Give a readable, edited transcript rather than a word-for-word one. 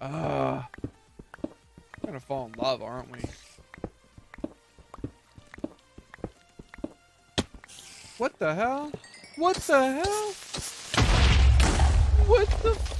We're gonna fall in love, aren't we? What the hell? What the hell? What the...